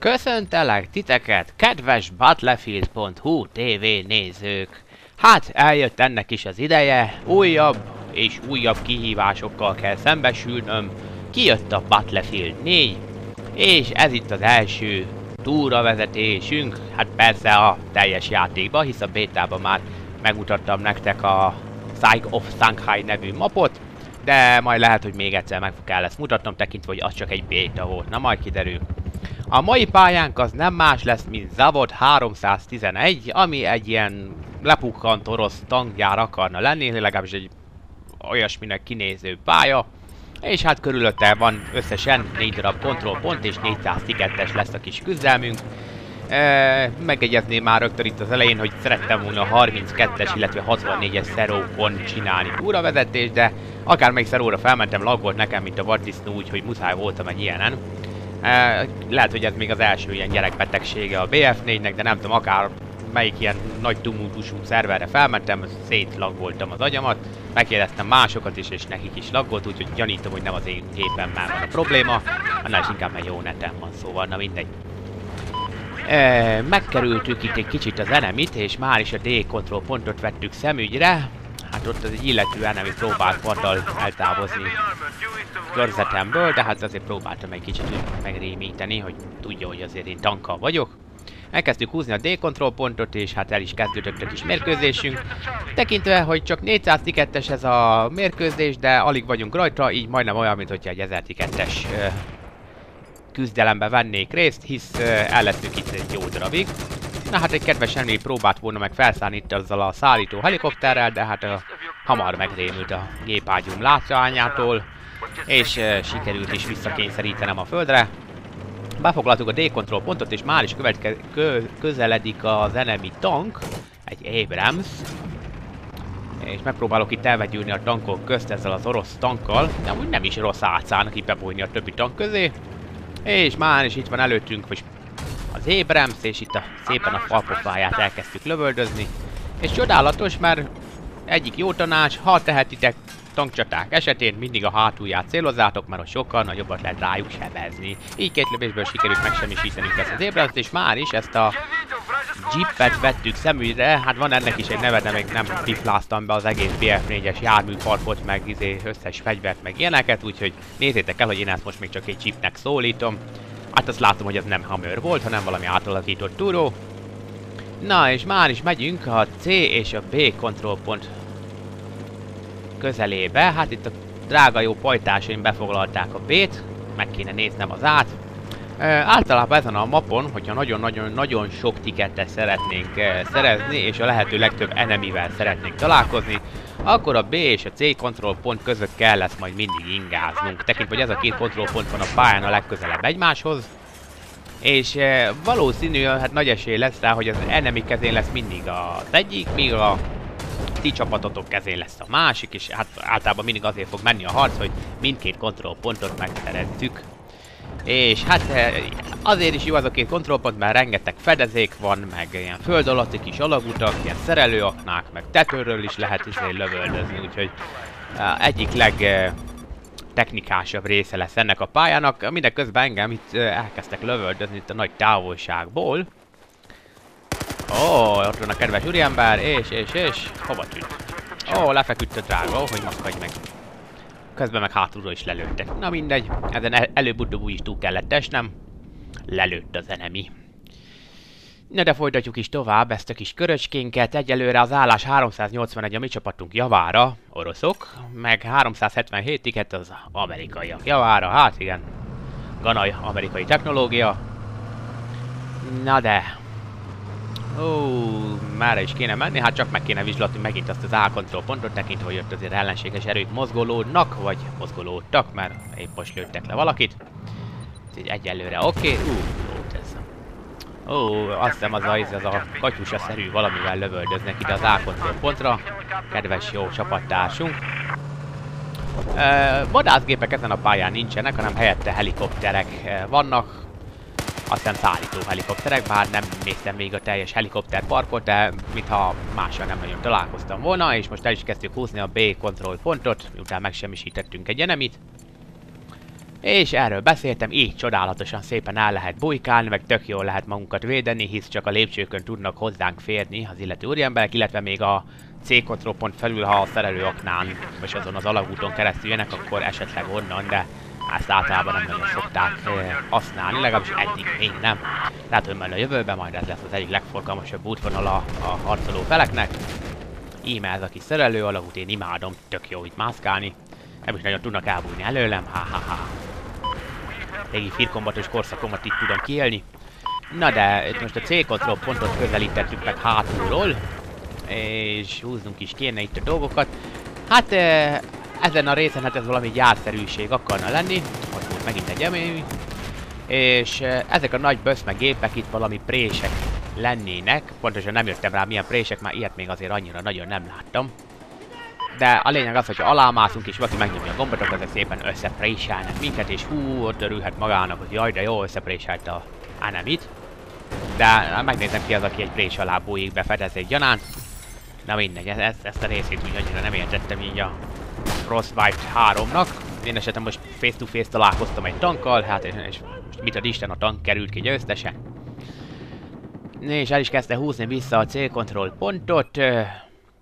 Köszöntelek titeket, kedves Battlefield.hu TV nézők! Hát eljött ennek is az ideje, újabb és újabb kihívásokkal kell szembesülnöm. Kijött a Battlefield 4, és ez itt az első túravezetésünk. Hát persze a teljes játékban, hisz a bétában már megmutattam nektek a Siege of Shanghai nevű mapot, de majd lehet, hogy még egyszer meg kell ezt mutatnom, tekintve, hogy az csak egy béta volt. Na majd kiderül. A mai pályánk az nem más lesz, mint Zavod 311, ami egy ilyen lepukkant orosz tankjár akarna lenni, legalábbis egy olyasminek kinéző pálya. És hát körülötte van összesen 4 darab kontrollpont és 400 tikettes lesz a kis küzdelmünk. Megegyezném már rögtön itt az elején, hogy szerettem volna a 32-es, illetve 64-es szerókon csinálni túravezetést, de akármelyik szeróra felmentem, laggolt nekem, mint a Vardy Snow, úgyhogy muszáj voltam egy ilyenen. Lehet, hogy ez még az első ilyen gyerekbetegsége a BF4-nek, de nem tudom, akár melyik ilyen nagy tumultusú szerverre felmentem, szétlaggoltam az agyamat, megkérdeztem másokat is, és nekik is laggolt, úgyhogy gyanítom, hogy nem az én gépemmel van a probléma, annál is inkább egy jó neten van, szóval na mindegy. Megkerültük itt egy kicsit az enemit, és már is a D-control pontot vettük szemügyre. Hát ott az egy illető enemi próbált vaddal eltávozni körzetemből, de hát azért próbáltam egy kicsit megrémíteni, hogy tudja, hogy azért én tankkal vagyok. Elkezdtük húzni a D-control pontot, és hát el is kezdődött a kis mérkőzésünk. Tekintve, hogy csak 400 tikettes ez a mérkőzés, de alig vagyunk rajta, így majdnem olyan, mint hogyha egy 1000 tikettes küzdelembe vennék részt, hisz el leszünk itt egy jó darabig. Na hát egy kedves emlé próbált volna meg felszállni itt azzal a szállító helikopterrel, de hát hamar megrémült a gépágyúm látványától, és sikerült is visszakényszerítenem a földre. Befoglaltuk a D-control pontot, és már is közeledik az enemi tank, egy Abrams, és megpróbálok itt elvegyülni a tankok közt ezzel az orosz tankkal, de úgy nem is rossz átszállnak itt bebújni a többi tank közé, és már is itt van előttünk, most az Abrams, és itt szépen a falpofáját elkezdtük lövöldözni. És csodálatos, mert egyik jó tanács, ha tehetitek tankcsaták esetén, mindig a hátulját célozzátok, mert ott sokkal nagyobbat lehet rájuk sebezni. Így két lövésből sikerült megsemmisítenünk ezt az Abrams-t, és már is ezt a jeepet vettük szemügyre. Hát van ennek is egy neve, de még nem pipláztam be az egész BF4-es járműparkot, meg összes fegyvert, meg ilyeneket, úgyhogy nézzétek el, hogy én ezt most még csak egy jeepnek szólítom. Hát azt látom, hogy ez nem hamör volt, hanem valami átalakított túró. Na, és már is megyünk a C és a B kontrollpont közelébe. Hát itt a drága jó pajtásaim befoglalták a B-t, meg kéne néznem az át. Általában ezen a mapon, hogyha nagyon-nagyon-nagyon sok tiketet szeretnénk szerezni, és a lehető legtöbb enemivel szeretnénk találkozni, akkor a B és a C kontrollpont között kell lesz majd mindig ingáznunk. Tekintve, hogy ez a két kontrollpont van a pályán a legközelebb egymáshoz, és valószínű, hát nagy esély lesz rá, hogy az enemi kezén lesz mindig az egyik, míg a ti csapatotok kezén lesz a másik, és hát általában mindig azért fog menni a harc, hogy mindkét kontrollpontot megszerezzük. És hát azért is jó az a két kontrollpont, mert rengeteg fedezék van, meg ilyen föld alatti kis alagutak, ilyen szerelőaknák, meg tetőről is lehet lövöldözni, úgyhogy egyik legtechnikásabb része lesz ennek a pályának. Mindeközben engem itt elkezdtek lövöldözni itt a nagy távolságból. Ó, ott van a kedves úriember, és hova tűnt? Ó, lefeküdt a drága, hogy maradj meg. Közben meg hátulról is lelőttek. Na mindegy, ezen előbb-utóbb úgy is túl kellett esnem. Lelőtt az enemi. Na de folytatjuk is tovább ezt a kis köröcskénket. Egyelőre az állás 381 a mi csapatunk javára, oroszok, meg 377 tiket az amerikaiak javára. Hát igen, ganaj amerikai technológia. Na de... merre is kéne menni, hát csak meg kéne vizslatni megint azt az A-control pontot, tekintve, hogy ott azért ellenséges erők mozgolódnak, vagy mozgolódtak, mert épp most lőttek le valakit. Úgyhogy egyelőre oké. Azt hiszem az a katyusa-szerű valamivel lövöldöznek ide az A-control pontra. Kedves jó csapattársunk. Vadászgépek ezen a pályán nincsenek, hanem helyette helikopterek vannak. Aztán szállító helikopterek, bár nem néztem még a teljes helikopterparkot, de mintha mással nem nagyon találkoztam volna, és most el is kezdtük húzni a B kontrollpontot, miután megsemmisítettünk egy enemit. És erről beszéltem, így csodálatosan szépen el lehet bujkálni, meg tök jól lehet magunkat védeni, hisz csak a lépcsőkön tudnak hozzánk férni az illető úriemberek, illetve még a C-kontroll pont felül, ha a szerelőaknán, vagy azon az alagúton keresztül jönnek, akkor esetleg onnan, de ezt általában nem nagyon szokták használni, legalábbis eddig még nem. Lehet, hogy majd a jövőben majd ez lesz az egyik legforgalmasabb útvonal a harcoló feleknek. Íme ez a kis szerelő alagút, én imádom, tök jó itt mászkálni. Nem is nagyon tudnak elbújni előlem, ha. Régi firkombatos korszakomat itt tudom kiélni. Na de, itt most a C-kontroll pontot közelítettük meg hátulról, és húznunk is kéne itt a dolgokat. Hát ezen a részen hát ez valami gyárszerűség akarna lenni, hogy most megint egy emény. És ezek a nagy bösz meg gépek itt valami prések lennének. Pontosan nem jöttem rá milyen prések, már ilyet még azért annyira nagyon nem láttam. De a lényeg az, hogyha alámászunk és valaki megnyomja a gombot, akkor ezek szépen összepréselnek minket, és hú, ott örülhet magának, hogy jaj, de jó, összepréselt a enemit. De megnézem ki az, aki egy prés alá bújik be, fedez egy gyanánt. Na mindegy, ezt a részét úgy annyira nem értettem így a Frostbite 3-nak. Én esetem most face-to-face találkoztam egy tankkal, hát és most mit ad Isten, a tank került ki győztesen. És el is kezdte húzni vissza a célkontroll pontot.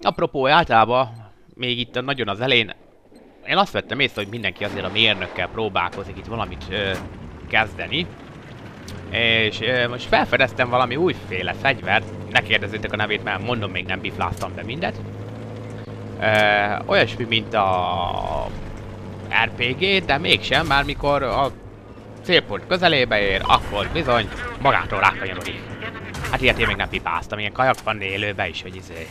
Apropó, általában még itt nagyon az elején, én azt vettem észre, hogy mindenki azért a mérnökkel próbálkozik itt valamit kezdeni. És most felfedeztem valami újféle fegyvert, ne kérdezzétek a nevét, mert mondom, még nem bifláztam be mindet. Olyasmi, mint a RPG, de mégsem, már mikor a célpont közelébe ér, akkor bizony magától rákanyarodik. Hát ilyet én még nem pipáztam, ilyen kajak van élőbe is, hogy izé.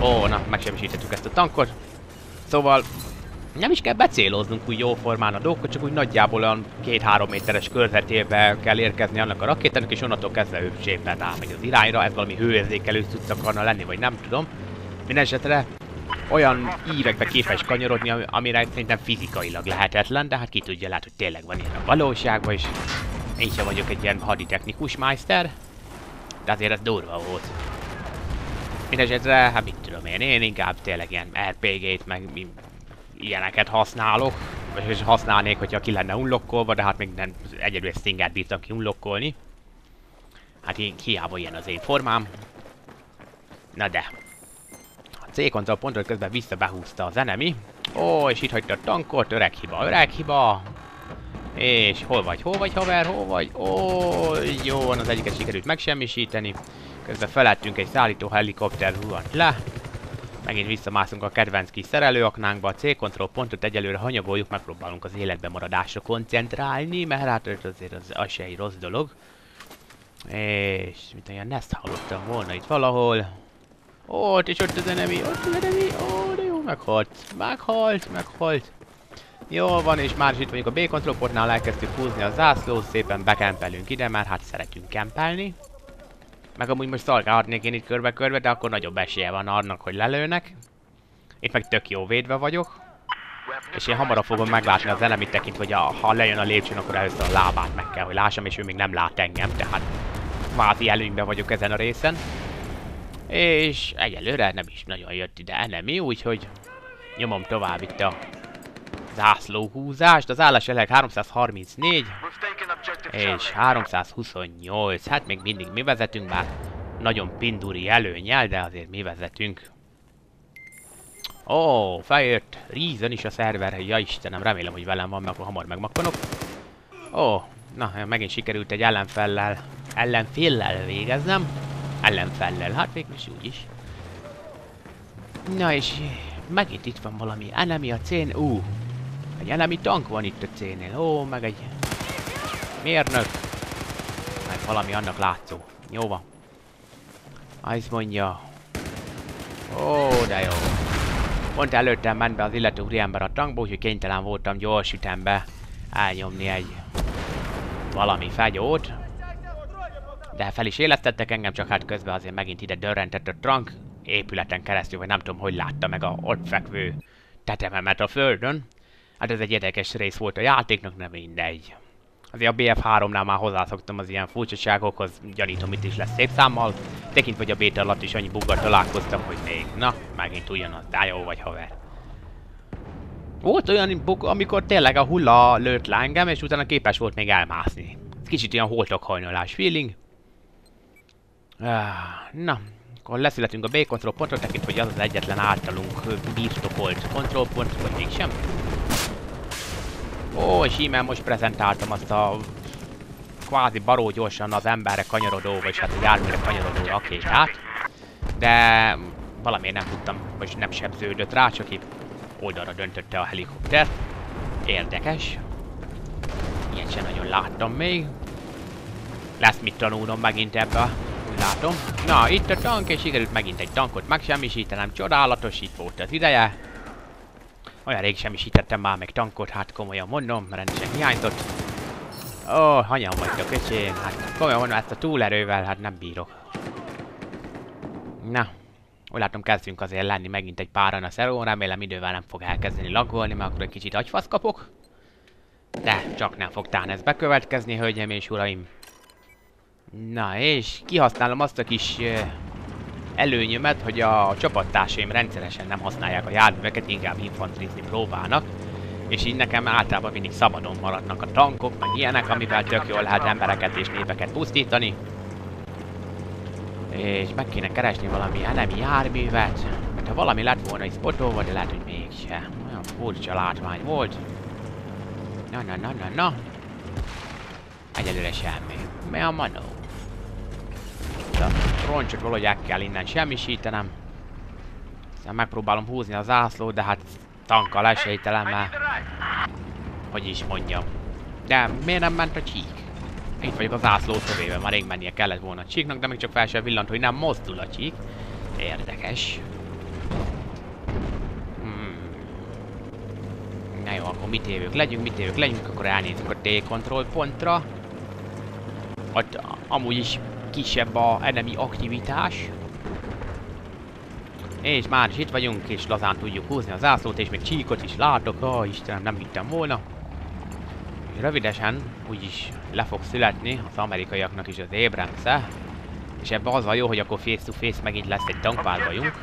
Ó, na, megsemmisítettük ezt a tankot. Szóval nem is kell becéloznunk úgy jóformán a dolgokat, csak úgy nagyjából olyan 2-3 méteres körzetébe kell érkezni annak a rakétának, és onnantól kezdve ő séppel rámegy az irányra. Ez valami hőérzékelő cucc akarna lenni, vagy nem tudom. Mindenesetre olyan ívekbe képes kanyarodni, amire szerintem fizikailag lehetetlen, de hát ki tudja, lehet, hogy tényleg van ilyen a valóságban, és én sem vagyok egy ilyen haditechnikus meister, de azért ez durva volt. Mindenesetre, hát mit tudom én inkább tényleg ilyen RPG-t, meg ilyeneket használok, és használnék, hogyha ki lenne unlockolva, de hát még nem egyedül egy Stingert bírtam ki unlockolni. Hát hiába ilyen az én formám. Na de. A C-kontroll ponton közben visszabehúzta az enemi. Ó, és itt hagyta a tankot, öreg hiba. És hol vagy haver, hol vagy? Ó, jó, van, az egyiket sikerült megsemmisíteni. Közben felettünk egy szállító helikopter huant le. Megint visszamászunk a kedvenc kis szerelőaknánkba, a C-kontroll pontot egyelőre hanyagoljuk, megpróbálunk az életbe maradásra koncentrálni, mert hát azért az se egy rossz dolog. És mint olyan ezt hallottam volna itt valahol. Ott és ott az enemi, ó, de jó, meghalt. Jól van, és már is itt vagyunk a B-kontroll pontnál, elkezdtük húzni a zászlót, szépen bekempelünk ide, mert hát szeretünk kempelni. Meg amúgy most szalgálhatnék én itt körbe-körbe, de akkor nagyobb esélye van annak, hogy lelőnek. Itt meg tök jó védve vagyok. És én hamarabb fogom meglátni az elemit tekintve, hogy ha lejön a lépcsőn, akkor először a lábát meg kell, hogy lássam, és ő még nem lát engem, tehát kvázi előnyben vagyok ezen a részen. És egyelőre nem is nagyon jött ide enemi, úgyhogy nyomom tovább itt a zászlóhúzást. Az állás jelenleg 334 és 328. Hát még mindig mi vezetünk, bár nagyon pinduri előnyel, de azért mi vezetünk. Ó, feljött Reason is a szerverre. Ja Istenem, remélem, hogy velem van, mert akkor hamar megmakkanok. Ó, na, megint sikerült egy ellenféllel végeznem. Ellenfellel, hát végülis úgy is. Na és megint itt van valami enemy a cén. Egy elemi tank van itt a C-nél. Ó, meg egy mérnök. Meg valami annak látszó. Jó van. Azt mondja. Ó, de jó. Pont előttem ment be az illető úriember a tankba, úgyhogy kénytelen voltam gyors ütembe elnyomni egy valami fegyót. De fel is élesztettek engem, csak hát közben azért megint ide dörrentett a tank. Épületen keresztül, vagy nem tudom, hogy látta meg a ott fekvő tetememet a földön. Hát ez egy érdekes rész volt a játéknak, nem mindegy. Azért a BF3-nál már hozzászoktam az ilyen furcsaságokhoz, gyanítom itt is lesz szép számmal. Tekintve, hogy a beta alatt is annyi buggal találkoztam, hogy még. Na, megint ugyanaz, de jó vagy haver. Volt olyan bug, amikor tényleg a hulla lőtt le engem, és utána képes volt még elmászni. Kicsit ilyen holtokhajnolás feeling. Na, akkor leszületünk a B control pontról, tekint, hogy az az egyetlen általunk birtokolt control pont, vagy mégsem. Ó, és íme most prezentáltam azt a kvázi baró gyorsan az emberre kanyarodó, vagy hát a járműre kanyarodó rakétát. De valamiért nem tudtam, vagy nem sebződött rá, csak épp oldalra döntötte a helikoptert. Érdekes. Ilyet sem nagyon láttam még. Lesz mit tanulnom megint ebbe, úgy látom. Na, itt a tank, és sikerült megint egy tankot megsemmisítenem. Csodálatos, itt volt az ideje. Olyan rég semmisítettem már meg tankot, hát komolyan mondom, rendesen hiányzott. Ó, hanyan vagyok, öcsém, hát komolyan mondom, ezt a túlerővel, hát nem bírok. Na, úgy látom, kezdünk azért lenni megint egy páran a szerón, remélem idővel nem fog elkezdeni laggolni, mert akkor egy kicsit agyfasz kapok. De csak nem fog tán ez bekövetkezni, hölgyeim és uraim. Na, és kihasználom azt a kis előnyömet, hogy a csapattársaim rendszeresen nem használják a járműveket, inkább infantrizni próbálnak, és így nekem általában mindig szabadon maradnak a tankok, meg ilyenek, amivel tök jól lehet embereket és népeket pusztítani. És meg kéne keresni valami enemi járművet, mert ha valami lett volna is spotolva, de lehet, hogy mégse. Olyan furcsa látvány volt. Na. Egyelőre semmi. Mi a manó? A roncsot valahogy el kell innen semmisítenem. Aztán megpróbálom húzni a zászlót, de hát tankkal esélytelen, mert... Hogy is mondjam. De miért nem ment a csík? Itt vagyok a zászló szövébe, már rég mennie kellett volna a csíknak, de még csak fel sem villant, hogy nem mozdul a csík. Érdekes. Na jó, akkor mit évők legyünk, akkor elnézzük a D-control pontra. Ott amúgy is kisebb a enemi aktivitás. És már is itt vagyunk, és lazán tudjuk húzni a zászlót, és még csíkot is látok. Ó, Istenem, nem hittem volna. És rövidesen úgyis le fog születni az amerikaiaknak is az Abrams-e. És ebben az a jó, hogy akkor face to face megint lesz egy tankpárbajunk.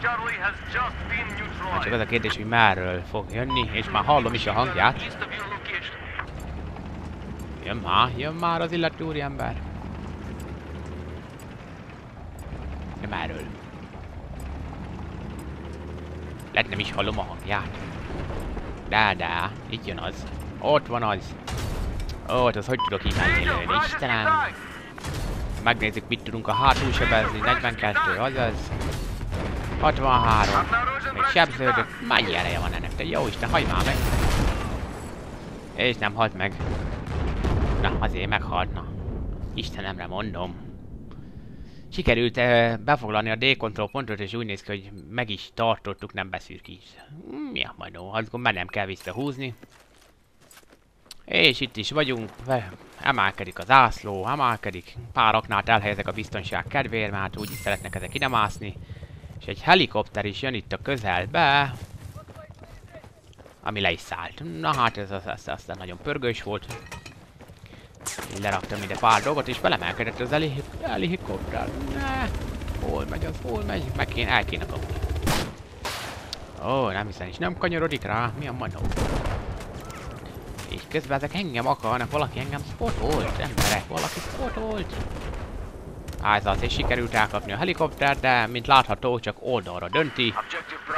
Csak az a kérdés, hogy merről fog jönni, és már hallom is a hangját. Jön már az illető úriember. Nem erről. Lehet nem is hallom a hangját. De, itt jön az. Ott van az. Ott az, hogy tudok így menni, Istenem. Megnézzük, mit tudunk a hátul sebezni. 42, azaz. 63. Még sebződök. Mennyi ereje van ennek, te jó Isten, hagyd már meg. És nem halt meg. Na, azért meghaltna. Istenemre mondom. Sikerült befoglalni a D-control pontot, és úgy néz ki, hogy meg is tartottuk, nem beszürkít. Mi a manó? Azt gondolom, már nem kell visszahúzni. És itt is vagyunk, emelkedik az zászló, emelkedik. Pár aknát elhelyezek a biztonság kedvéért, mert úgy is szeretnek ezek ide mászni. És egy helikopter is jön itt a közelbe, ami le is szállt. Na hát ez aztán nagyon pörgős volt. Én leraktam ide pár dolgot, és belemelkedett az helikopter. Hol megy? El kéne kapni. Ó, nem hiszem is, nem kanyarodik rá. Mi a manó? És közben ezek engem akarnak, valaki engem spotolt, emberek, valaki spotolt. Ez az, és sikerült elkapni a helikoptert, de mint látható, csak oldalra dönti.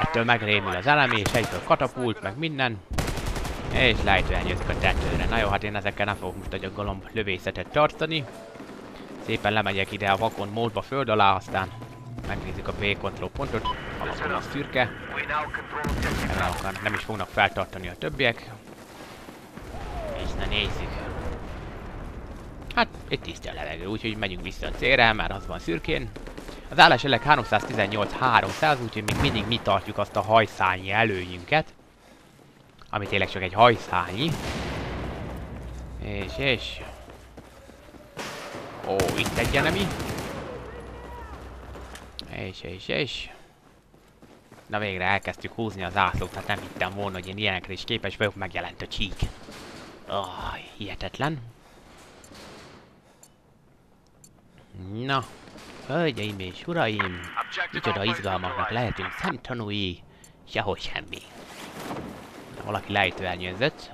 Ettől megrémül az elemi, és egyből katapult, meg minden. És lejtőenyőztük a tetőre. Na jó, hát én ezekkel nem fogok most egy galomb lövészetet tartani. Szépen lemegyek ide a vakon módba föld alá, aztán megnézzük a B-control pontot. Alapul a szürke. Nem is fognak feltartani a többiek. És ne nézzük. Hát, itt tiszta a levegő, úgyhogy megyünk vissza a célra, mert az van szürkén. Az álláseleg 318-300, úgyhogy még mindig mi tartjuk azt a hajszányi előnyünket. Ami tényleg csak egy hajszányi. És... Ó, itt egy enemi. És... Na végre elkezdtük húzni az zászlót, hát nem hittem volna, hogy én ilyenekre is képes vagyok, megjelent a csík. Oh, hihetetlen. Na, hölgyeim és uraim, micsoda izgalmaknak lehetünk szemtanúi, sehogy semmi. Valaki lejtőernyőzött.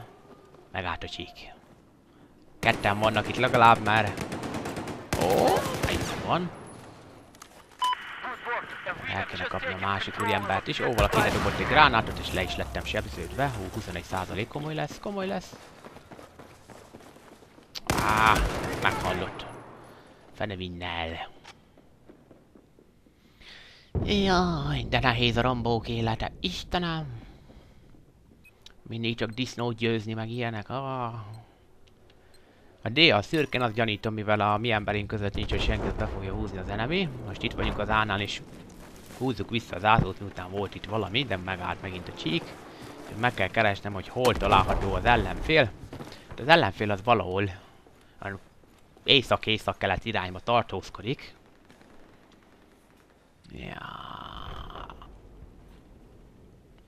Megállt a csík. Ketten vannak itt legalább már. Ó, itt van. El kéne kapni a másik úriembert is. Ó, valaki ledobott egy gránátot, és le is lettem sebződve. Hú, 21% komoly lesz, komoly lesz. Áh, meghallott. Fenevinnel. Jaj, de nehéz a rambók élete. Istenem! Mindig csak disznót győzni, meg ilyenek. Ah. A D a szürken, azt gyanítom, mivel a mi emberünk között nincs, hogy senki, be fogja húzni az enemi. Most itt vagyunk az A-nál, és húzzuk vissza az ázót, miután volt itt valami, de megállt megint a csík. Meg kell keresnem, hogy hol található az ellenfél. De az ellenfél az valahol észak-észak-kelet irányba tartózkodik. Jaaa...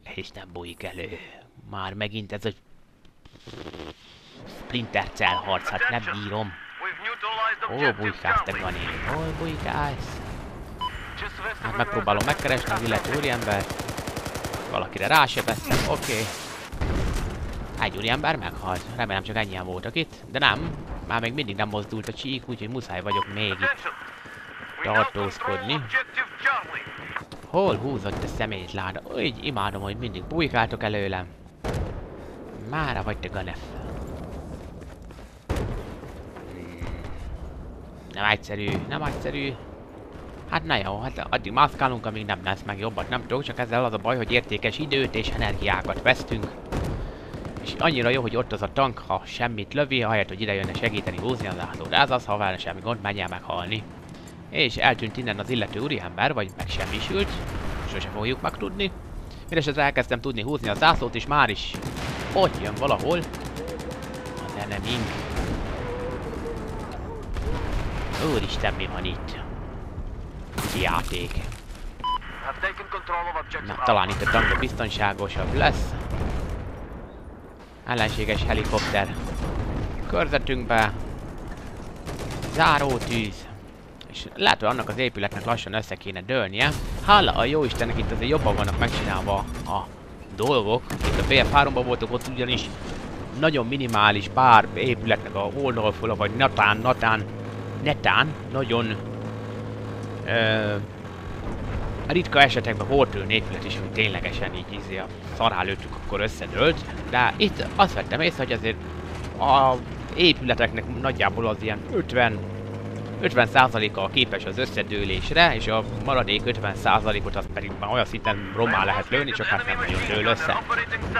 És nem bújik elő. Már megint ez a... Splintercell harc, hát nem bírom. Hol bújkálsz, te Gani? Hol bújkálsz? Hát megpróbálom megkeresni az illető úriembert. Valakire rásebeztem, oké. Egy úriember meghalt. Remélem csak ennyien voltak itt, de nem. Már még mindig nem mozdult a csík, úgyhogy muszáj vagyok még itt tartózkodni. Hol húzott a szemétláda? Úgy imádom, hogy mindig bújkáltok előlem. Mára vagy te ganef. Nem egyszerű, nem egyszerű. Hát na jó, hát addig mászkálunk, amíg nem lesz meg jobbat. Nem tudok, csak ezzel az a baj, hogy értékes időt és energiákat vesztünk. És annyira jó, hogy ott az a tank, ha semmit lövi, ahelyett, hogy ide jönne segíteni húzni az átló. De ez az, ha várna semmi gond, menj el meghalni. És eltűnt innen az illető úriember, vagy meg semmisült. Sose fogjuk megtudni. Mindestre elkezdtem tudni húzni a zászlót, és már is ott jön valahol. Az enemink. Úristen, mi van itt? Kijáték. Na, talán itt a tank biztonságosabb lesz. Ellenséges helikopter. Körzetünkbe. Zárótűz. És lehet, hogy annak az épületnek lassan össze kéne dőlnie. Hála a jó Istennek, itt azért jobban vannak megcsinálva a dolgok. Itt a BF3-ban voltak, ott ugyanis nagyon minimális, bár épületnek a Holdolfola vagy Netán nagyon ritka esetekben volt olyan épület is, hogy ténylegesen így ízi a szará lőttük, akkor összedőlt. De itt azt vettem észre, hogy azért a épületeknek nagyjából az ilyen 50%-a képes az összedőlésre, és a maradék 50%-ot az pedig már olyan szinten román lehet lőni, csak hát nem nagyon dől össze.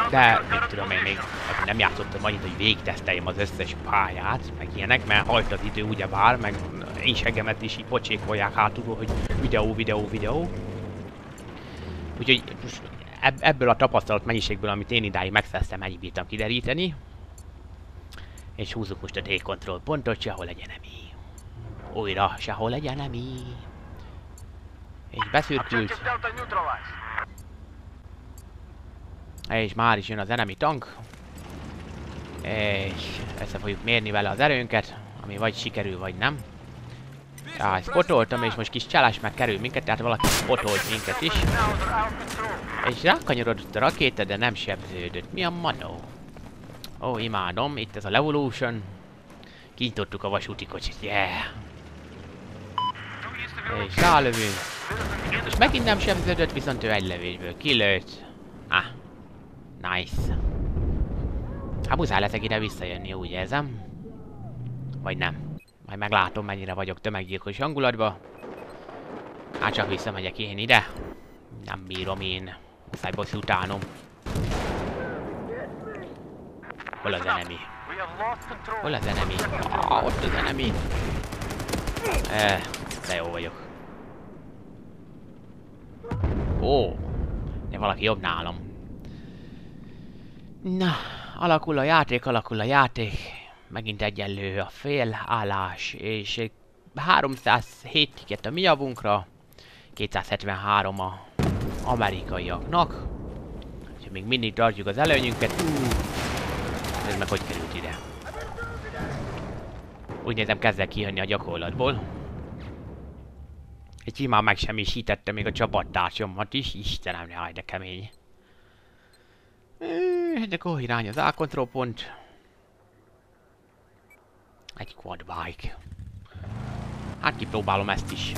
De mit tudom én, még nem játszottam annyit, hogy végigteszteljem az összes pályát, meg ilyenek, mert hajt az idő ugyebár, meg én segemet is így pocsékolják hátulról, hogy videó. Úgyhogy ebből a tapasztalat mennyiségből, amit én idáig megszereztem, ennyit bírtam kideríteni. És húzzuk most a D-control pontot, sehol legyen emi. Újra, sehol legyen emi. És beszürkült. És már is jön az enemi tank. És össze fogjuk mérni vele az erőnket, ami vagy sikerül, vagy nem. Já, ezt potoltam, és most kis csalás megkerül minket, tehát valaki potolt minket is. És rákanyarodott a rakéta, de nem sebződött. Mi a manó? Ó, imádom, itt ez a Levolution. Kinyitottuk a vasúti kocsit, yeah! És rálövünk. És megint nem sebződött, viszont ő egy lövésből kilőtt. Ah, nice. Hát muszáj leszek ide visszajönni, úgy érzem. Vagy nem. Majd meglátom, mennyire vagyok tömeggyilkos hangulatba. Hát csak visszamegyek én ide. Nem bírom én. Muszáj bosszú utánom. Hol az enemi? Hol az enemi? Ah, ott az enemi. De jó vagyok. Ó, de valaki jobb nálam. Na, alakul a játék, alakul a játék. Megint egyenlő a félállás, és 307 tiket a mi javunkra, 273 a amerikaiaknak. És még mindig tartjuk az előnyünket. Ez meg hogy került ide? Úgy nézem, kezdek kijönni a gyakorlatból. Egy simán megsemmisítette még a csapattársamat is. Istenem, ne hagyd, de kemény. és akkor irány az A kontrollpont. Egy quadbike. Hát kipróbálom ezt is.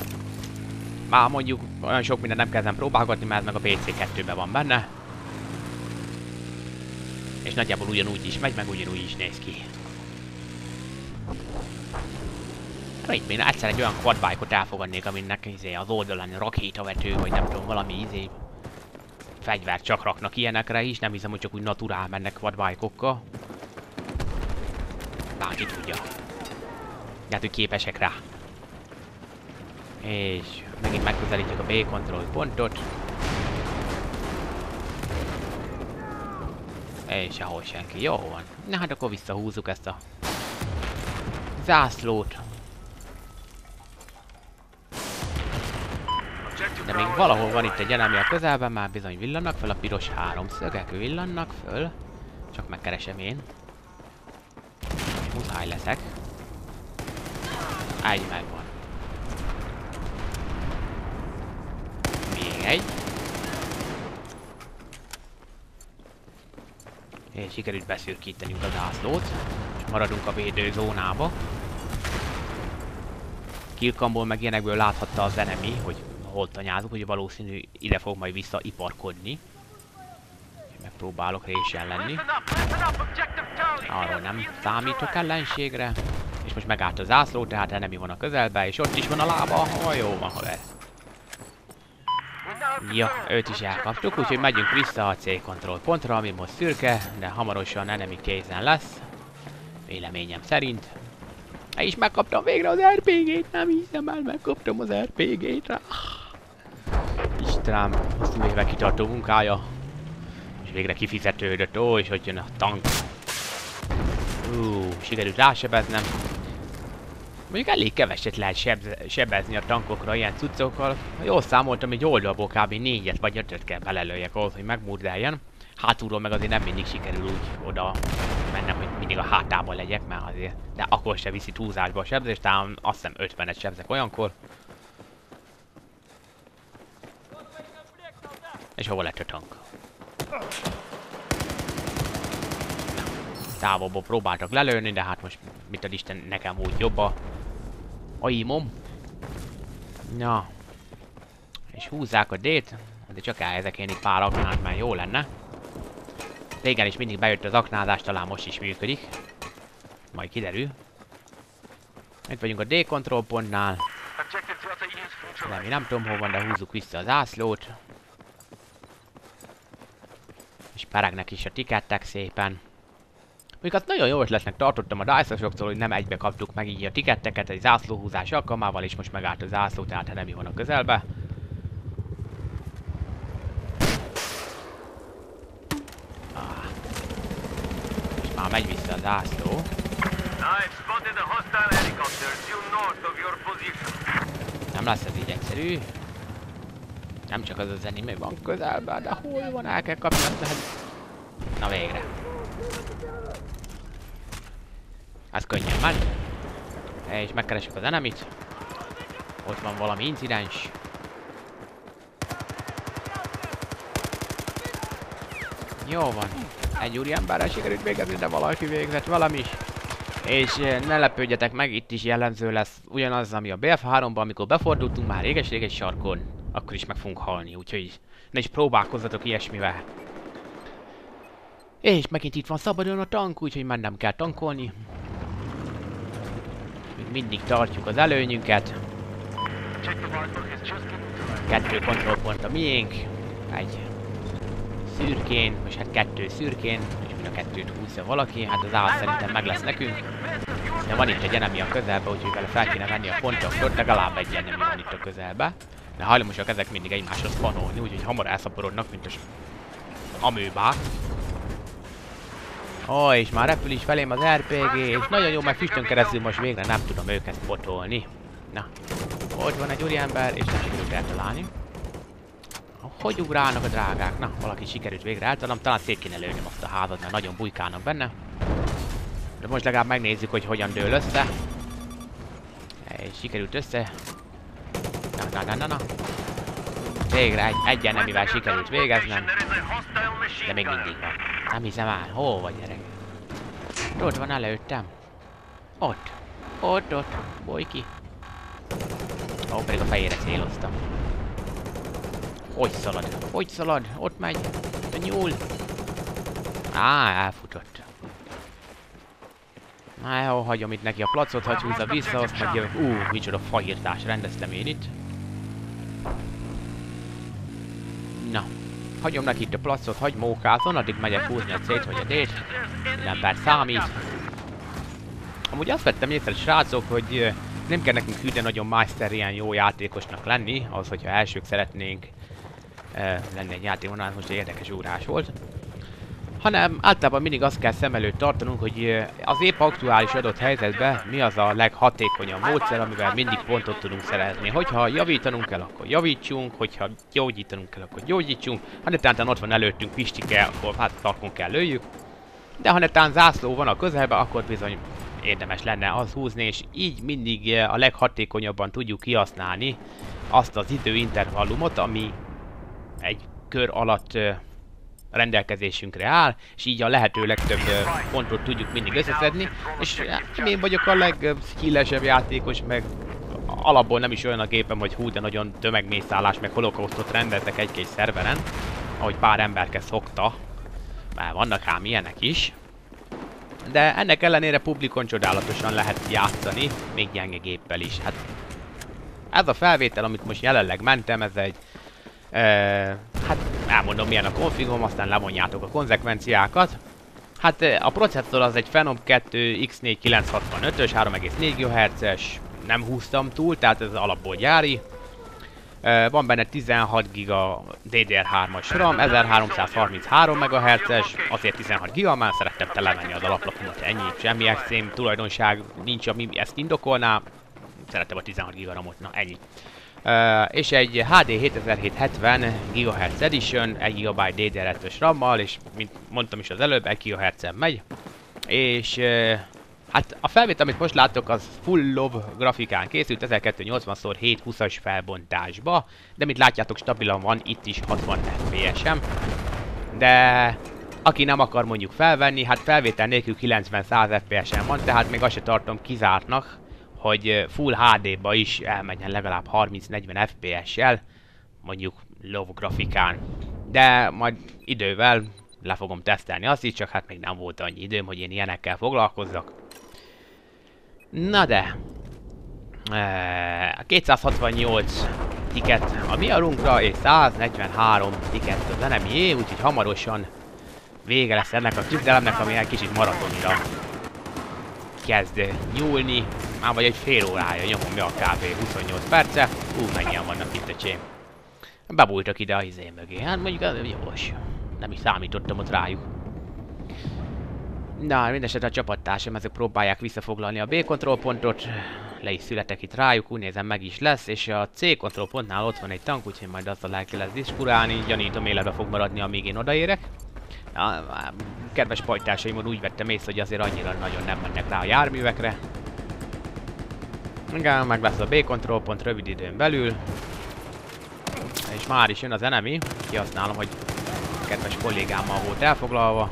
Már mondjuk olyan sok mindent nem kezdem próbálgatni, mert ez meg a PC2-ben van benne. És nagyjából ugyanúgy is megy, meg ugyanúgy is néz ki. Itt én egyszer egy olyan quadbike-ot elfogadnék, aminek izé az oldalán rakétavető, vagy nem tudom, valami izé fegyvert csak raknak ilyenekre is. Nem hiszem, hogy csak úgy naturál mennek quadbike-okkal. Bárki tudja. De hát, hogy képesek rá. És megint megközelítjük a B-kontroll pontot. És ahol senki. Jó van. Na hát akkor visszahúzzuk ezt a zászlót. De még valahol van itt egy elemi a közelben, már bizony villannak fel a piros háromszögek, villannak föl. Csak megkeresem én. Muszáj leszek. Egy megvan. Még egy. És sikerült beszürkítenünk a zászlót. És maradunk a védőzónába. Kilkamból meg ilyenekből láthatta az enemi, hogy hol tanyázunk, hogy valószínű ide fog majd vissza iparkodni. Megpróbálok résen lenni. Arról nem számítok ellenségre. És most megállt a zászló, tehát enemi van a közelben, és ott is van a lába. Jó van, haver. Ja, őt is elkaptuk, úgyhogy megyünk vissza a C-kontroll pontra, ami most szürke, de hamarosan enemi kézen lesz. Véleményem szerint. És megkaptam végre az RPG-t, nem hiszem el, megkaptam az RPG-t rá. Istenem, hosszú évek kitartó munkája. És végre kifizetődött, ó, és ott jön a tank. Sikerült rásebeznem. Mondjuk elég keveset lehet sebezni a tankokra ilyen cuccokkal. Jól számoltam, egy oldalból kb. 4-et vagy 5-öt kell belelőjek ahhoz, hogy megmurdeljen. Hátulról meg azért nem mindig sikerül úgy oda mennem, hogy mindig a hátában legyek, mert azért... De akkor se viszi túlzásba a sebzést, talán azt hiszem 50-et sebzek olyankor. És hova lett a tank? Távolból próbáltak lelőni, de hát most mit ad Isten, nekem úgy jobb a aimom. Na. És húzzák a D-t, de csak elhelyezek én itt pár aknát, mert jó lenne. Régen is mindig bejött az aknázás, talán most is működik. Majd kiderül. Itt vagyunk a D-kontroll pontnál. De mi nem tudom hol van, de húzzuk vissza az ászlót. És peregnek is a tikettek szépen. Mondjuk azt nagyon jó ötletnek tartottam a dice-osoktól, hogy nem egybe kaptuk meg így a tiketteket egy zászlóhúzás alkalmával, és most megállt a zászló, tehát nem jó van a közelbe. És már megy vissza a zászló. Nem lesz ez így egyszerű. Nem csak az az enemy van közelben, de hol van, el kell kapni azt lehet. Na végre. Ez könnyen ment. És megkeresek az enemit. Ott van valami incidens. Jó van. Egy úriemberrel sikerült végezni, de valaki végzett velem is. És ne lepődjetek meg, itt is jellemző lesz ugyanaz, ami a BF3-ban, amikor befordultunk már réges-rég egy sarkon. Akkor is meg fogunk halni, úgyhogy ne is próbálkozzatok ilyesmivel. És megint itt van szabadon a tank, úgyhogy már nem kell tankolni. Mindig tartjuk az előnyünket. 2 kontrollpont a miénk. Egy szürkén, most hát 2 szürkén. És mind a 2-t húzza valaki. Hát az áll szerintem meg lesz nekünk. De van itt egy enemi a közelbe, úgyhogy vele fel kéne venni a pontokat. Legalább egy enemi van itt a közelbe. De hajlamosak ezek mindig egymáshoz panolni, úgyhogy hamar elszaporodnak, mint az amőbák. Ó, és már repül is felém az RPG, és nagyon jó, meg füstön keresztül most végre nem tudom őket botolni. Na, ott van egy úriember, és nem sikerült eltalálni. Hogy ugrálnak a drágák? Na, valaki sikerült végre eltalálnom, talán szét kéne lőnöm azt a házat, mert nagyon bujkálnak benne. De most legalább megnézzük, hogy hogyan dől össze. És sikerült össze. Na. Végre egy enemivel sikerült végeznem, de még mindig van. Nem hiszem már, hol vagy gyerek? Ott van előttem. Ott. Bolj ki. Ó, pedig a fejére céloztam. Hogy szalad? Ott megy. A nyúl. Á, elfutott. Na jó, hagyom itt neki a placot, hagyj húzza vissza, azt megjövök. Micsoda fajírtást rendeztem én itt. Na. Hagyom neki itt a placot, hagyj mókázon, addig megyek húzni a C-t vagy a D-t. Minden perc számít. Amúgy azt vettem észre, srácok, hogy nem kell nekünk hűde nagyon master ilyen jó játékosnak lenni, az, hogyha elsők szeretnénk lenni egy játékon, most egy érdekes órás volt. Hanem általában mindig azt kell szem előtt tartanunk, hogy az épp aktuális adott helyzetben mi az a leghatékonyabb módszer, amivel mindig pontot tudunk szerezni. Hogyha javítanunk kell, akkor javítsunk, hogyha gyógyítanunk kell, akkor gyógyítsunk. Ha netán ott van előttünk pistike, akkor hát tarkon kell lőjük. De ha netán zászló van a közelben, akkor bizony érdemes lenne az húzni, és így mindig a leghatékonyabban tudjuk kihasználni azt az időintervallumot, ami egy kör alatt rendelkezésünkre áll, és így a lehető legtöbb pontot tudjuk mindig összeszedni, és én vagyok a leghílesebb játékos, meg alapból nem is olyan a gépem, hogy hú, de nagyon tömegmészállás, meg holokausztot rendeznek egy-két szerveren, ahogy pár emberke szokta, mert vannak ám ilyenek is. De ennek ellenére publikon csodálatosan lehet játszani, még gyenge géppel is. Hát ez a felvétel, amit most jelenleg mentem, ez egy... hát elmondom milyen a konfigom, aztán levonjátok a konzekvenciákat. Hát a processzor az egy Phenom 2 X4965-ös, 3,4 GHz-es, nem húztam túl, tehát ez alapból gyári. Van benne 16 giga DDR3-as RAM, 1333 MHz-es, azért 16 giga, már szerettem televenni az alaplapot, ennyi, semmi extrém tulajdonság nincs, ami ezt indokolná, szerettem a 16 giga RAM-ot, na ennyi. És egy HD 7770 GHz Edition, 1 GB DDR5-ös RAM-mal, és mint mondtam is az előbb, 1 GHz-en megy, és... hát a felvétel, amit most láttok, az full low grafikán készült, 1280x720-as felbontásba, de mint látjátok, stabilan van itt is 60 FPS-en. De aki nem akar mondjuk felvenni, hát felvétel nélkül 90-100 FPS-en van, tehát még azt se tartom kizártnak, hogy full HD-ba is elmenjen legalább 30-40 FPS-sel, mondjuk low grafikán. De majd idővel le fogom tesztelni azt is, csak hát még nem volt annyi időm, hogy én ilyenekkel foglalkozzak. Na de... a 268 tiket a mi alunkra, és 143 tiket a zenemié, úgyhogy hamarosan vége lesz ennek a küzdelemnek, ami egy kicsit maratonira kezd nyúlni. Már vagy egy fél órája nyomom be a kávé, 28 perce. Mennyien vannak itt, öcsém. Bebújtak ide a izé mögé. Hát mondjuk az jogos. Nem is számítottam ott rájuk. Na, mindesetre a csapattársam, ezek próbálják visszafoglalni a B kontrollpontot. Le is születek itt rájuk, úgy nézem meg is lesz, és a C kontrollpontnál ott van egy tank, úgyhogy majd azzal el kell ezt diskurálni, gyanítom életbe fog maradni, amíg én odaérek. Na, kedves pajtásaimon úgy vettem észre, hogy azért annyira nagyon nem mennek rá a járművekre. Igen, meg lesz a B kontrollpont rövid időn belül. És már is jön az enemy, kihasználom, hogy kedves kollégámmal volt elfoglalva.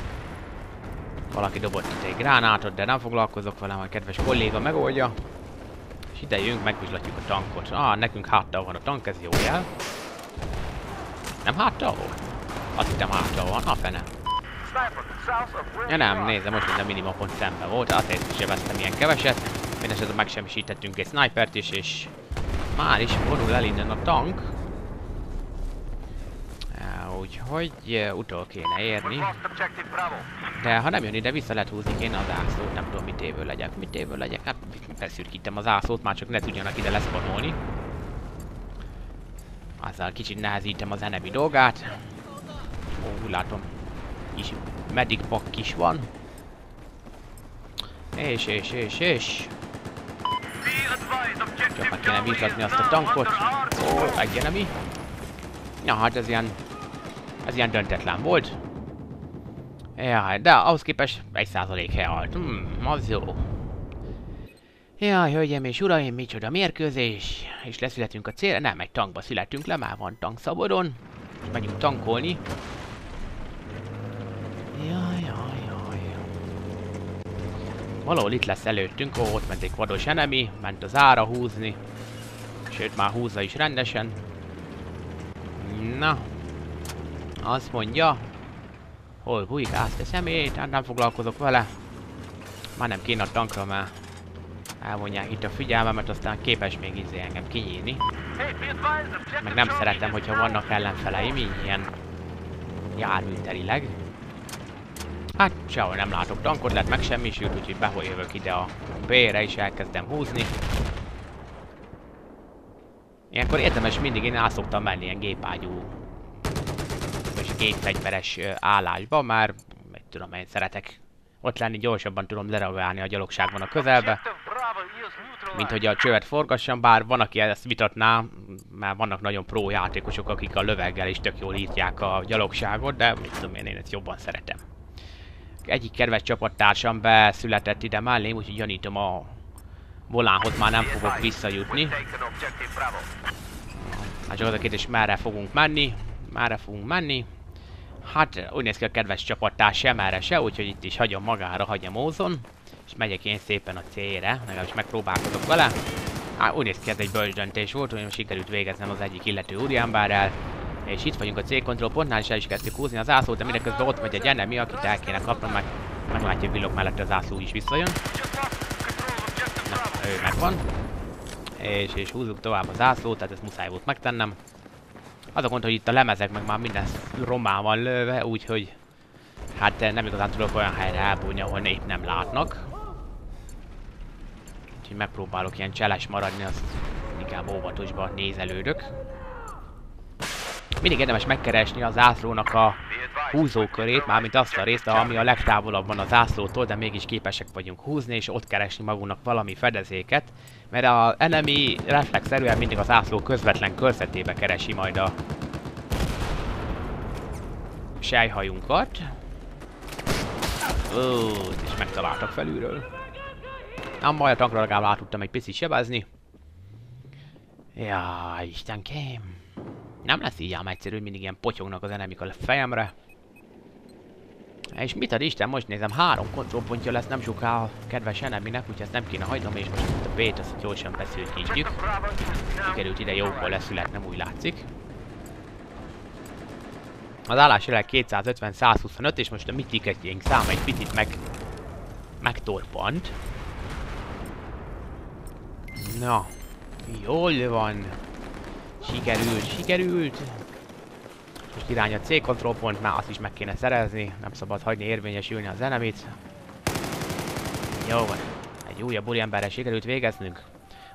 Valaki dobott itt egy gránátot, de nem foglalkozok vele, a kedves kolléga megoldja. És ide jönk, megvizslatjuk a tankot. Nekünk háttal van a tank, ez jó jel. Nem háttal volt? Azt hittem háttal van, a fene. Ja nem, nézem, most minden minimapont szemben volt, azért sem vesztem ilyen keveset. Mindenesetre megsemmisítettünk egy snipert is, és már is vonul el innen a tank. Úgyhogy utol kéne érni. De ha nem jön ide, vissza lehet húzni kéne az ászlót. Nem tudom, mit évő legyek. Hát beszürkítem az ászlót, már csak ne tudjanak ide leszponolni. Azzal kicsit nehezítem az enemi dolgát. Úgy látom, kis medic pack is van. És. Csak meg kéne vizsgálni azt a tankot. Megjelemi. Na hát ez ilyen döntetlen volt. Jaj, de ahhoz képest 1% helyalt. Az jó. Jaj, hölgyem és uraim, micsoda mérkőzés. És leszületünk a célra. Nem, egy tankba születünk le, már van tank szabadon. És megyünk tankolni. Jaj. Valahol itt lesz előttünk, ó, ott menték vados enemi, ment az ára húzni. Sőt, már húzza is rendesen. Na, azt mondja, hol bújik azt a szemét, hát nem foglalkozok vele. Már nem kéne a tankra, már elvonják itt a figyelmemet, aztán képes még izé engem kinyírni. Meg nem szeretem, hogyha vannak ellenfeleim, így ilyen járműterileg. Hát sehol nem látok tankot, lehet megsemmisült, úgyhogy behol jövök ide a B-re és elkezdem húzni. Ilyenkor érdemes mindig, én el szoktam menni ilyen gépágyú és gépfegyveres állásba, már meg tudom, én szeretek ott lenni, gyorsabban tudom lerabálni a gyalogságban a közelbe, mint hogy a csövet forgassam, bár van, aki ezt vitatná, mert vannak nagyon pró játékosok, akik a löveggel is tök jól írtják a gyalogságot, de mit tudom én ezt jobban szeretem. Egyik kedves csapattársam beszületett ide mellém, úgyhogy gyanítom a volánhoz már nem fogok visszajutni. Hát csak az a kérdés, merre fogunk menni? Merre fogunk menni? Hát úgy néz ki, a kedves csapattárs sem merre se, úgyhogy itt is hagyom magára, hagyom ózon. És megyek én szépen a C-re, legalábbis megpróbálkozok vele. Hát úgy néz ki, ez egy bölcs döntés volt, hogy most sikerült végeznem az egyik illető úriemberrel. És itt vagyunk a C-kontroll pontnál, és el is kezdtük húzni az zászlót, de mindeközben ott megy egy enemi, akit el kéne kapnom, meg meglátja, villog mellett a zászló is visszajön. Na, ő megvan. És húzzuk tovább a zászlót, tehát ezt muszáj volt megtennem. Az a gond, hogy itt a lemezek meg már minden román van lőve, úgyhogy hát nem igazán tudok olyan helyre elbújni, ahol épp nem látnak. Úgyhogy megpróbálok ilyen cseles maradni, azt inkább óvatosban nézelődök. Mindig érdemes megkeresni a zászlónak a húzókörét, mármint azt a részt, ami a legtávolabb van a zászlótól, de mégis képesek vagyunk húzni, és ott keresni magunknak valami fedezéket, mert a enemi reflexzerűen mindig a zászló közvetlen körzetébe keresi majd a sejhajunkat. Ó, és megtaláltak felülről. Nem baj, a tankra legalább rá tudtam egy picit sebezni. Jaj, Istenkém! Nem lesz így ám egyszerű, mindig ilyen potyognak az enemik a fejemre. És mit ad Isten, most nézem, 3 kontrollpontja lesz nem soká a kedves eneminek, úgyhogy ezt nem kéne hagynom, és most a B-t azt gyorsan beszűkítjük. Sikerült ide jókor leszületnem, úgy látszik. Az állás jelenleg 250-125, és most a mitiketjénk száma egy picit megtorpant. Na, jól van. Sikerült, sikerült! Most irány a C kontrollpontnál, azt is meg kéne szerezni, nem szabad hagyni érvényesülni az enemit. Jó van, egy újabb úriemberre sikerült végeznünk.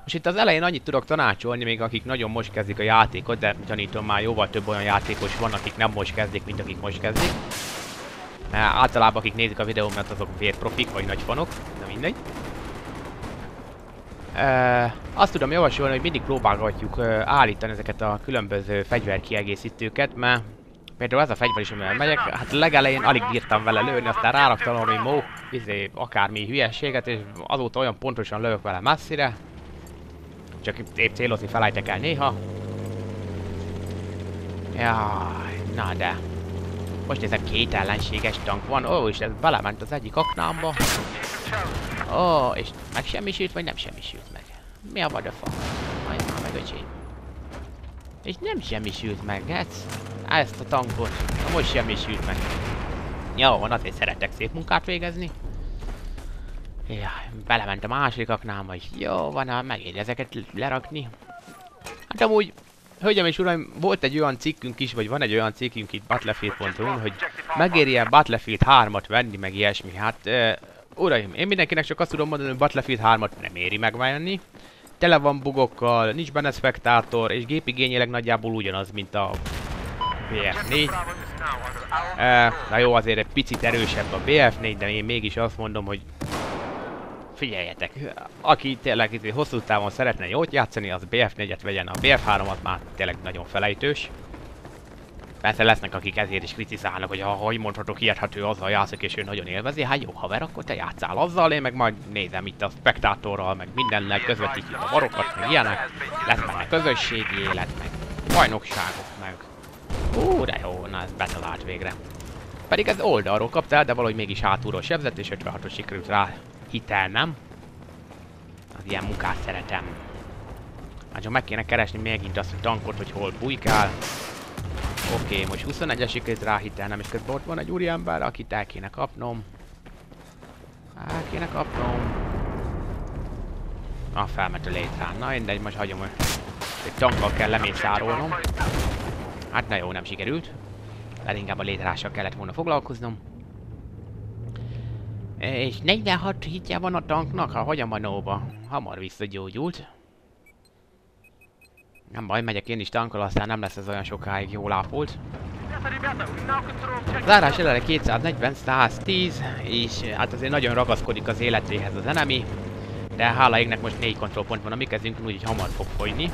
Most itt az elején annyit tudok tanácsolni, még akik nagyon most kezdik a játékot, de gyanítom már jóval több olyan játékos van, akik nem most kezdik, mint akik most kezdik. Mert általában akik nézik a videómat, azok vérprofik vagy nagy fanok, de mindegy. Azt tudom javasolni, hogy mindig próbálgatjuk állítani ezeket a különböző fegyverkiegészítőket, mert például ez a fegyver is, amivel megyek, hát legelején alig bírtam vele lőni, aztán ráraktam valami mó, izé, akármi hülyeséget, és azóta olyan pontosan lövök vele messzire, csak épp célozni felejtek el néha. Jaj, na de. Most ez a két ellenséges tank van, ó, és ez belement az egyik aknámba. Ó, és megsemmisült, vagy nem semmisült meg? Mi a vadafa? Majd már meg öcsém. És nem semmisült meg, hát? Ezt a tankot. Na most semmisült meg. Jó, van, azért szeretek szép munkát végezni. Jaj, belement a másodikaknál, majd jó, van, hát megéri ezeket lerakni. Hát amúgy, hölgyem és uraim, volt egy olyan cikkünk is, vagy van egy olyan cikkünk itt Battlefield.hu-n, hogy megéri-e Battlefield 3-at venni, meg ilyesmi, hát... Uraim, én mindenkinek csak azt tudom mondani, hogy Battlefield 3-at nem éri megvenni. Tele van bugokkal, nincs benne szpektátor, és gépigényileg nagyjából ugyanaz, mint a BF4. Na jó, azért egy picit erősebb a BF4, de én mégis azt mondom, hogy figyeljetek, aki tényleg hosszú távon szeretne jót játszani, az BF4-et vegyen, a BF3-at már tényleg nagyon felejtős. Persze lesznek, akik ezért is kritizálnak, hogy ahogy mondhatok ilyet, hát ő azzal játszik, és ő nagyon élvezi. Hát jó haver, akkor te játszál azzal, én meg majd nézem itt a spektátorral, meg mindennel, közvetítjük a barokat, meg ilyenek. Lesz benne közösségi élet, meg bajnokságok, meg... Hú, de jó, na ezt betalált végre. Pedig ez oldalról kaptál, de valahogy mégis hátulról sebzett, és 56-os sikerült rá hitel, nem? Az ilyen munkát szeretem. Hát csak meg kéne keresni megint azt a tankot, hogy hol bujkál. Oké, most 21-esig ez rá hitelnem, és közben ott van egy úriember, akit el kéne kapnom. El kéne kapnom. Ah, felment a létrán. Na, mindegy, most hagyom, hogy egy tankkal kell lemészárolnom. Hát na jó, nem sikerült. Mert inkább a létrással kellett volna foglalkoznom. És 46 hitje van a tanknak, ha hagyom a nóba. Hamar visszagyógyult. Nem baj, megyek én is tankkal, aztán nem lesz ez olyan sokáig jól ápolt. Zárás jelenleg 240, 110, és hát azért nagyon ragaszkodik az életéhez az enemi. De hála égnek most 4 kontrollpont van a mi kezünkön, úgyhogy hamar fog fogyni. És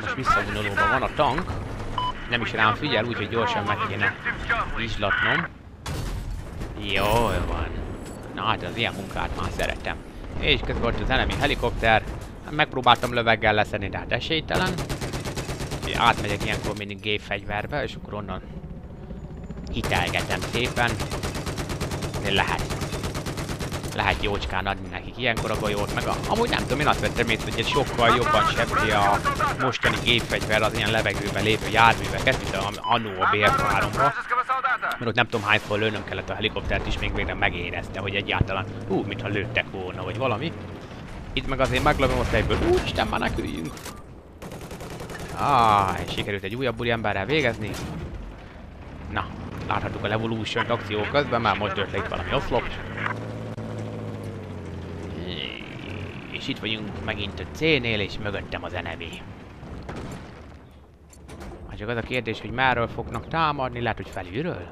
most visszavonulóban van a tank. Nem is rám figyel, úgyhogy gyorsan meg kéne vizslatnom. Jól van. Na hát az ilyen munkát már szeretem. És közben volt az enemi helikopter. Megpróbáltam löveggel leszedni, de hát esélytelen. Úgyhogy átmegyek ilyenkor mindig gépfegyverbe, és akkor onnan hitelgetem szépen. De lehet jócskán adni nekik ilyenkor a golyót, meg amúgy nem tudom, én azt vettem észre, hogy sokkal jobban sebzi a mostani gépfegyver az ilyen levegőben lévő járműveket, mint a annó a BF3-ra. Mert ott nem tudom hányszor lőnöm kellett a helikoptert is, még végre megérezte, hogy egyáltalán mintha lőttek volna, vagy valami. Itt meg azért meglövöm ott egyből, Isten, meneküljünk! Sikerült egy újabb úriemberrel végezni. Na, láthatjuk a Levolution akció közben, már most dört le itt valami oszlop. És itt vagyunk megint a C-nél, és mögöttem az enemi. Csak az a kérdés, hogy merről fognak támadni, lehet, hogy felülről?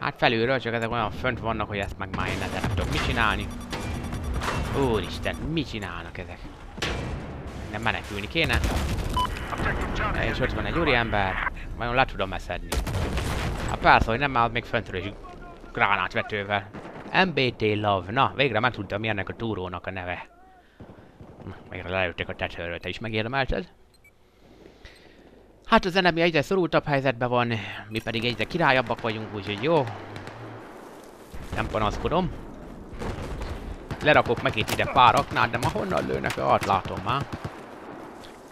Hát felülről, csak ezek olyan fönt vannak, hogy ezt meg már én nem tudok mit csinálni. Úristen, mit csinálnak ezek? Nem menekülni kéne. És ott van egy úriember, vajon le tudom eszedni. Hát persze, hogy nem áll még föntről is gránátvetővel. MBT Love, na, végre megtudtam, mi ennek a túrónak a neve. Végre leültek a tetőről, te is megérdemelted? Hát az enemi egyre szorultabb helyzetben van, mi pedig egyre királyabbak vagyunk, úgyhogy jó. Nem panaszkodom. Lerakok meg itt ide pár aknát, de ma honnan lőnek, azt látom már.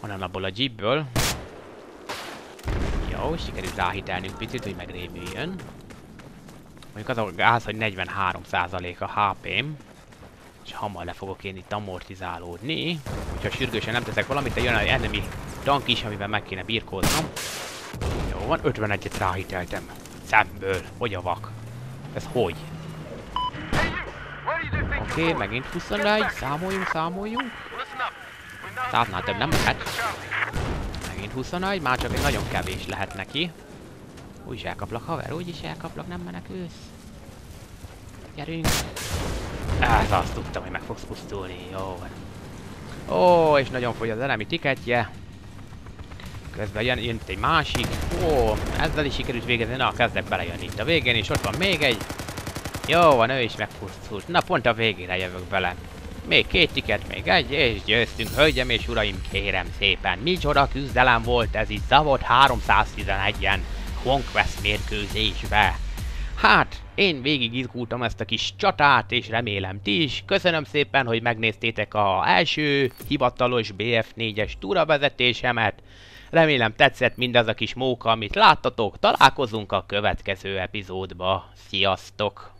Honnan abból a jeepből. Jó, sikerült ráhitelnünk picit, hogy megrémüljön. Mondjuk az a gáz, hogy 43% a HP-m. És hamar le fogok én itt amortizálódni. Hogyha sürgősen nem teszek valamit, de jön egy enemi tank is, amivel meg kéne birkóznom. Jó van, 51-et ráhiteltem. Szemből, hogy a vak. Ez hogy? Oké, megint 21, számoljunk. 100-nál több nem lehet. Megint 21, már csak egy nagyon kevés lehet neki. Úgy is elkaplak, haver, úgy is elkaplak, nem menekülsz. Gyerünk. Ez azt tudtam, hogy meg fogsz pusztulni, jó van. Ó, és nagyon fogy az enemi tiketje. Közben jön egy másik. Ó, ezzel is sikerült végezni, na kezdek belejönni itt a végén, és ott van még egy. Jó van, ő is megpusztult. Na pont a végére jövök bele. Még 2 tiket, még egy, és győztünk, hölgyem és uraim, kérem szépen. Micsoda küzdelem volt ez itt Zavod 311-en. Conquest mérkőzésbe. Hát, én végig izgultam ezt a kis csatát, és remélem ti is. Köszönöm szépen, hogy megnéztétek az első hivatalos BF4-es túravezetésemet. Remélem tetszett mindaz a kis móka, amit láttatok. Találkozunk a következő epizódba. Sziasztok!